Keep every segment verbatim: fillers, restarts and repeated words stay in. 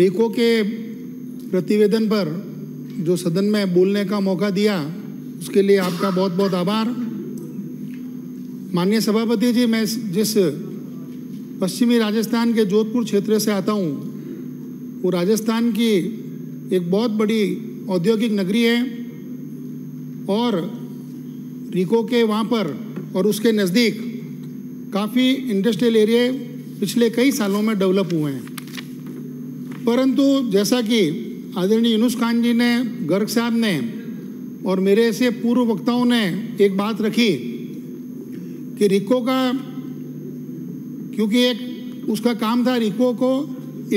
रिको के प्रतिवेदन पर जो सदन में बोलने का मौका दिया उसके लिए आपका बहुत बहुत आभार। माननीय सभापति जी, मैं जिस पश्चिमी राजस्थान के जोधपुर क्षेत्र से आता हूँ, वो राजस्थान की एक बहुत बड़ी औद्योगिक नगरी है और रिको के वहाँ पर और उसके नज़दीक काफ़ी इंडस्ट्रियल एरिया पिछले कई सालों में डेवलप हुए हैं, परंतु जैसा कि आदरणीय यूनुस खान जी ने, गर्ग साहब ने और मेरे से पूर्व वक्ताओं ने एक बात रखी कि रिको का, क्योंकि एक उसका काम था रिको को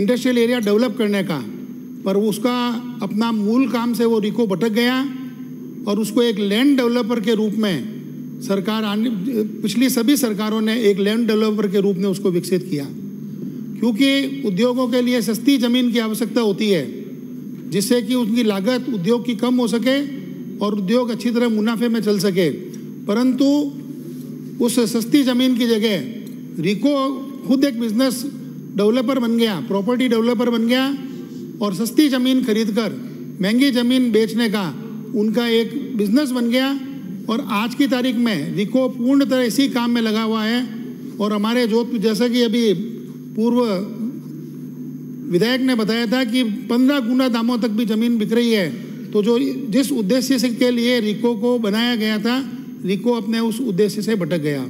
इंडस्ट्रियल एरिया डेवलप करने का, पर उसका अपना मूल काम से वो रिको भटक गया और उसको एक लैंड डेवलपर के रूप में सरकार आने, पिछली सभी सरकारों ने एक लैंड डेवलपर के रूप में उसको विकसित किया, क्योंकि उद्योगों के लिए सस्ती ज़मीन की आवश्यकता होती है जिससे कि उनकी लागत उद्योग की कम हो सके और उद्योग अच्छी तरह मुनाफे में चल सके। परंतु उस सस्ती ज़मीन की जगह रिको खुद एक बिजनेस डेवलपर बन गया, प्रॉपर्टी डेवलपर बन गया और सस्ती ज़मीन खरीदकर महंगी ज़मीन बेचने का उनका एक बिजनेस बन गया और आज की तारीख में रिको पूर्ण तरह इसी काम में लगा हुआ है। और हमारे जोधपुर, जैसा कि अभी पूर्व विधायक ने बताया था कि पंद्रह गुना दामों तक भी ज़मीन बिक रही है, तो जो जिस उद्देश्य से के लिए रिको को बनाया गया था, रिको अपने उस उद्देश्य से भटक गया।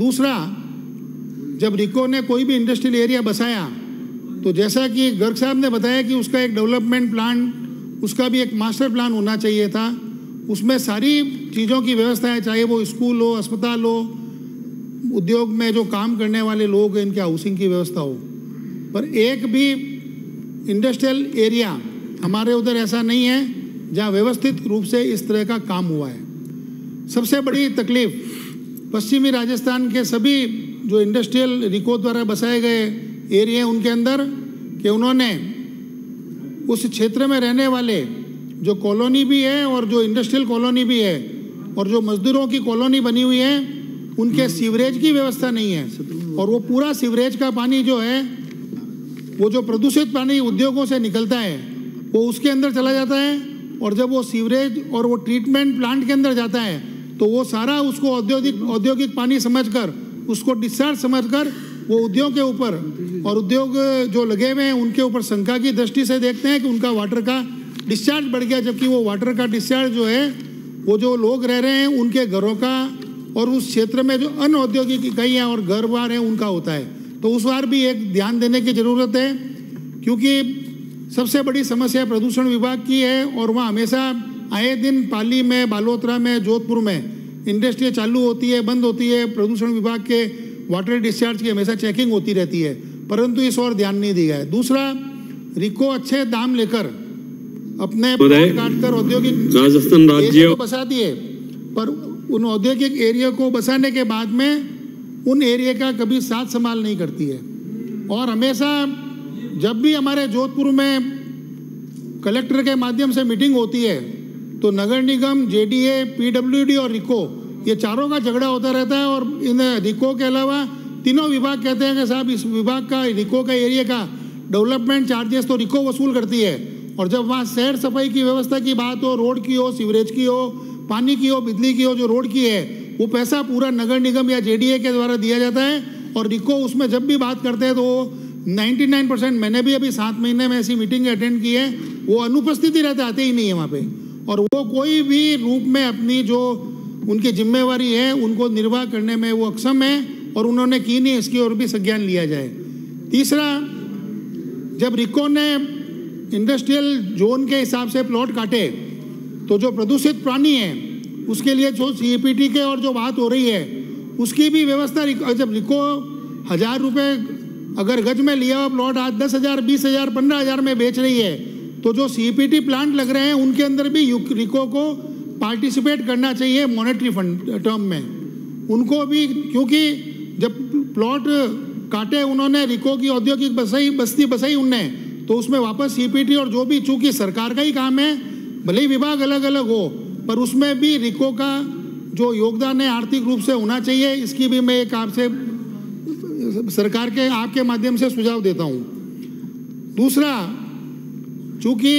दूसरा, जब रिको ने कोई भी इंडस्ट्रियल एरिया बसाया तो जैसा कि गर्ग साहब ने बताया कि उसका एक डेवलपमेंट प्लान, उसका भी एक मास्टर प्लान होना चाहिए था, उसमें सारी चीज़ों की व्यवस्था है, चाहे वो स्कूल हो, अस्पताल हो, उद्योग में जो काम करने वाले लोग हैं इनके हाउसिंग की व्यवस्था हो, पर एक भी इंडस्ट्रियल एरिया हमारे उधर ऐसा नहीं है जहाँ व्यवस्थित रूप से इस तरह का काम हुआ है। सबसे बड़ी तकलीफ पश्चिमी राजस्थान के सभी जो इंडस्ट्रियल रिको द्वारा बसाए गए एरिया उनके अंदर कि उन्होंने उस क्षेत्र में रहने वाले जो कॉलोनी भी है और जो इंडस्ट्रियल कॉलोनी भी है और जो मजदूरों की कॉलोनी बनी हुई है उनके सीवरेज की व्यवस्था नहीं है और वो पूरा सीवरेज का पानी जो है, वो जो प्रदूषित पानी उद्योगों से निकलता है वो उसके अंदर चला जाता है और जब वो सीवरेज और वो ट्रीटमेंट प्लांट के अंदर जाता है तो वो सारा उसको औद्योगिक औद्योगिक पानी समझकर, उसको डिस्चार्ज समझकर वो उद्योग के ऊपर और उद्योग जो लगे हुए हैं उनके ऊपर शंका की दृष्टि से देखते हैं कि उनका वाटर का डिस्चार्ज बढ़ गया, जबकि वो वाटर का डिस्चार्ज जो है वो जो लोग रह रहे हैं उनके घरों का और उस क्षेत्र में जो अन औद्योगिक इकाइयाँ और घर बार हैं उनका होता है। तो उस बार भी एक ध्यान देने की ज़रूरत है, क्योंकि सबसे बड़ी समस्या प्रदूषण विभाग की है और वहाँ हमेशा आए दिन पाली में, बालोतरा में, जोधपुर में इंडस्ट्री चालू होती है, बंद होती है, प्रदूषण विभाग के वाटर डिस्चार्ज की हमेशा चेकिंग होती रहती है, परंतु इस और ध्यान नहीं दिया है। दूसरा, रिको अच्छे दाम लेकर अपने प्लॉट काटकर औद्योगिक राजस्थान राज्य को बसा दिए, पर उन औद्योगिक एरिया को बसाने के बाद में उन एरिया का कभी साथ संभाल नहीं करती है। और हमेशा जब भी हमारे जोधपुर में कलेक्टर के माध्यम से मीटिंग होती है तो नगर निगम, जेडीए, पीडब्ल्यूडी और रिको, ये चारों का झगड़ा होता रहता है और इन रिको के अलावा तीनों विभाग कहते हैं कि साहब इस विभाग का, रिको का एरिया का डेवलपमेंट चार्जेस तो रिको वसूल करती है, और जब वहाँ सैर सफाई की व्यवस्था की बात हो, रोड की हो, सीवरेज की हो, पानी की हो, बिजली की हो, जो रोड की है वो पैसा पूरा नगर निगम या जेडीए के द्वारा दिया जाता है और रिको उसमें जब भी बात करते हैं तो नाइन्टी नाइन परसेंट मैंने भी अभी सात महीने में ऐसी मीटिंग अटेंड की है, वो अनुपस्थिति रहता, आते ही नहीं है वहाँ पर, और वो कोई भी रूप में अपनी जो उनकी जिम्मेवारी है उनको निर्वाह करने में वो अक्षम है और उन्होंने की नहीं, इसकी ओर भी संज्ञान लिया जाए। तीसरा, जब रिको ने इंडस्ट्रियल जोन के हिसाब से प्लॉट काटे तो जो प्रदूषित प्राणी है उसके लिए जो सीईपीटी के और जो बात हो रही है उसकी भी व्यवस्था, जब रिको हज़ार रुपये अगर गज में लिया हुआ प्लॉट आज दस हज़ार, बीस हज़ार, पंद्रह हज़ार में बेच रही है तो जो सीईपीटी प्लांट लग रहे हैं उनके अंदर भी रिको को पार्टिसिपेट करना चाहिए मॉनेटरी फंड टर्म में उनको भी, क्योंकि जब प्लॉट काटे उन्होंने रिको की औद्योगिक बसाई बस्ती बसाई उनने तो उसमें वापस सीपीटी और जो भी, चूंकि सरकार का ही काम है, भले ही विभाग अलग अलग हो, पर उसमें भी रिको का जो योगदान है आर्थिक रूप से होना चाहिए, इसकी भी मैं एक आपसे, सरकार के आपके माध्यम से सुझाव देता हूँ। दूसरा, चूँकि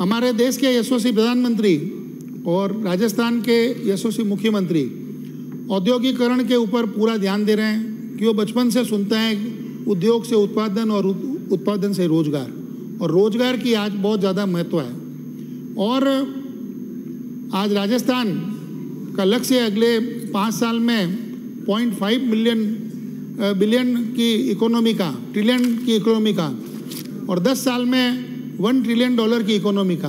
हमारे देश के यशस्वी प्रधानमंत्री और राजस्थान के यशस्वी मुख्यमंत्री औद्योगिकरण के ऊपर पूरा ध्यान दे रहे हैं कि वो बचपन से सुनते हैं उद्योग से उत्पादन और उत्पादन से रोजगार, और रोजगार की आज बहुत ज़्यादा महत्व है। और आज राजस्थान का लक्ष्य अगले पाँच साल में पॉइंट फाइव मिलियन बिलियन की इकोनॉमी का, ट्रिलियन की इकोनॉमी का, और दस साल में वन ट्रिलियन डॉलर की इकोनॉमी का,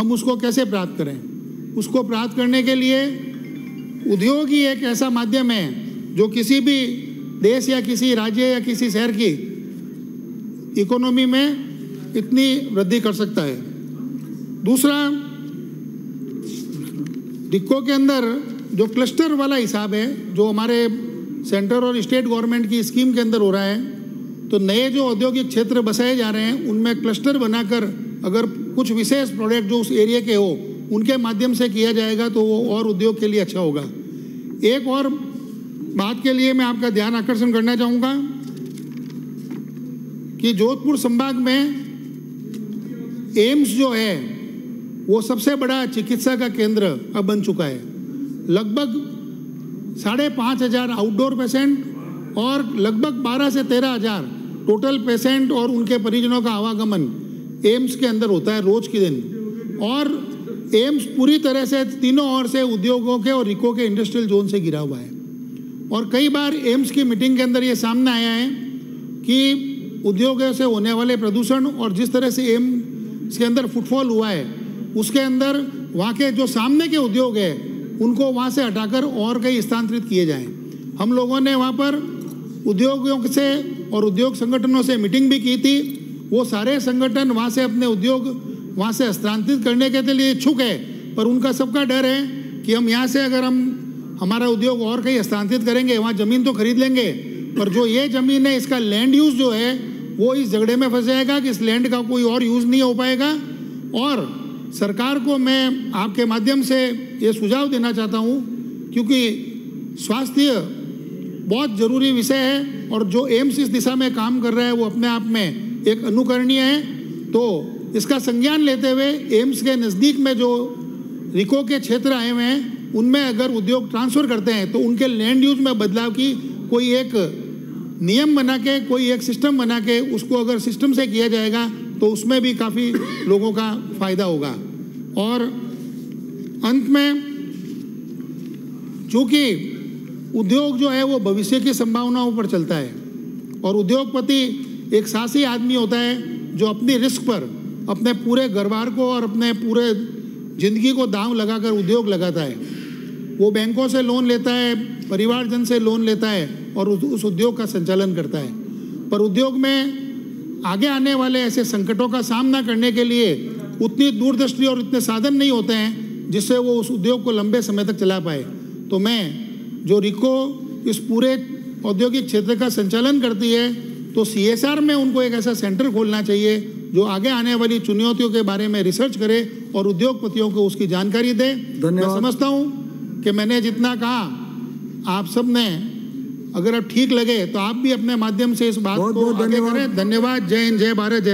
हम उसको कैसे प्राप्त करें? उसको प्राप्त करने के लिए उद्योग ही एक ऐसा माध्यम है जो किसी भी देश या किसी राज्य या किसी शहर की इकोनॉमी में इतनी वृद्धि कर सकता है। दूसरा, रिको के अंदर जो क्लस्टर वाला हिसाब है जो हमारे सेंटर और स्टेट गवर्नमेंट की स्कीम के अंदर हो रहा है, तो नए जो औद्योगिक क्षेत्र बसाए जा रहे हैं उनमें क्लस्टर बनाकर अगर कुछ विशेष प्रोडक्ट जो उस एरिया के हो उनके माध्यम से किया जाएगा तो वो और उद्योग के लिए अच्छा होगा। एक और बात के लिए मैं आपका ध्यान आकर्षण करना चाहूँगा कि जोधपुर संभाग में एम्स जो है वो सबसे बड़ा चिकित्सा का केंद्र अब बन चुका है। लगभग साढ़े पाँच हज़ार आउटडोर पेशेंट और लगभग बारह से तेरह हज़ार टोटल पेशेंट और उनके परिजनों का आवागमन एम्स के अंदर होता है रोज के दिन। और एम्स पूरी तरह से तीनों ओर से उद्योगों के और रिको के इंडस्ट्रियल जोन से घिरा हुआ है। और कई बार एम्स की मीटिंग के अंदर ये सामने आया है कि उद्योगों से होने वाले प्रदूषण और जिस तरह से एम्स के अंदर फुटफॉल हुआ है उसके अंदर वहाँ के जो सामने के उद्योग है उनको वहाँ से हटाकर और कई स्थानांतरित किए जाएँ। हम लोगों ने वहाँ पर उद्योगों से और उद्योग संगठनों से मीटिंग भी की थी। वो सारे संगठन वहाँ से अपने उद्योग वहाँ से स्थानांतरित करने के लिए इच्छुक है, पर उनका सबका डर है कि हम यहाँ से अगर हम हमारा उद्योग और कहीं स्थानांतरित करेंगे वहाँ ज़मीन तो खरीद लेंगे, पर जो ये ज़मीन है इसका लैंड यूज़ जो है वो इस झगड़े में फंस जाएगा कि इस लैंड का कोई और यूज़ नहीं हो पाएगा। और सरकार को मैं आपके माध्यम से ये सुझाव देना चाहता हूँ, क्योंकि स्वास्थ्य बहुत ज़रूरी विषय है और जो एम्स इस दिशा में काम कर रहा है वो अपने आप में एक अनुकरणीय है। तो इसका संज्ञान लेते हुए एम्स के नज़दीक में जो रिको के क्षेत्र आए हुए हैं उनमें अगर उद्योग ट्रांसफ़र करते हैं तो उनके लैंड यूज में बदलाव की कोई एक नियम बना के, कोई एक सिस्टम बना के उसको अगर सिस्टम से किया जाएगा तो उसमें भी काफ़ी लोगों का फायदा होगा। और अंत में, चूँकि उद्योग जो है वो भविष्य की संभावनाओं पर चलता है और उद्योगपति एक साहसी आदमी होता है जो अपनी रिस्क पर अपने पूरे घरबार को और अपने पूरे ज़िंदगी को दांव लगाकर उद्योग लगाता है। वो बैंकों से लोन लेता है, परिवारजन से लोन लेता है और उस उद्योग का संचालन करता है। पर उद्योग में आगे आने वाले ऐसे संकटों का सामना करने के लिए उतनी दूरदृष्टि और इतने साधन नहीं होते हैं जिससे वो उस उद्योग को लंबे समय तक चला पाए। तो मैं जो रिको इस पूरे औद्योगिक क्षेत्र का संचालन करती है तो सीएसआर में उनको एक ऐसा सेंटर खोलना चाहिए जो आगे आने वाली चुनौतियों के बारे में रिसर्च करे और उद्योगपतियों को उसकी जानकारी दे। मैं समझता हूँ कि मैंने जितना कहा आप सब ने, अगर आप ठीक लगे तो आप भी अपने माध्यम से इस बात को आगे करें। धन्यवाद। जय हिंद, जय भारत, जय।